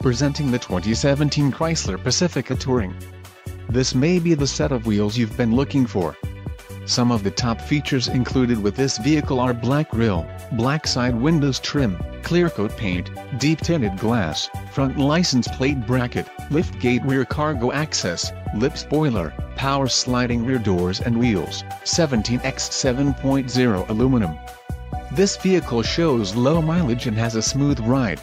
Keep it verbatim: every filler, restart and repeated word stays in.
presenting the twenty seventeen Chrysler Pacifica Touring. This may be the set of wheels you've been looking for. Some of the top features included with this vehicle are black grille, black side windows trim, clear coat paint, deep tinted glass, front license plate bracket, lift gate rear cargo access, lip spoiler, power sliding rear doors and wheels, seventeen by seven point zero aluminum. This vehicle shows low mileage and has a smooth ride.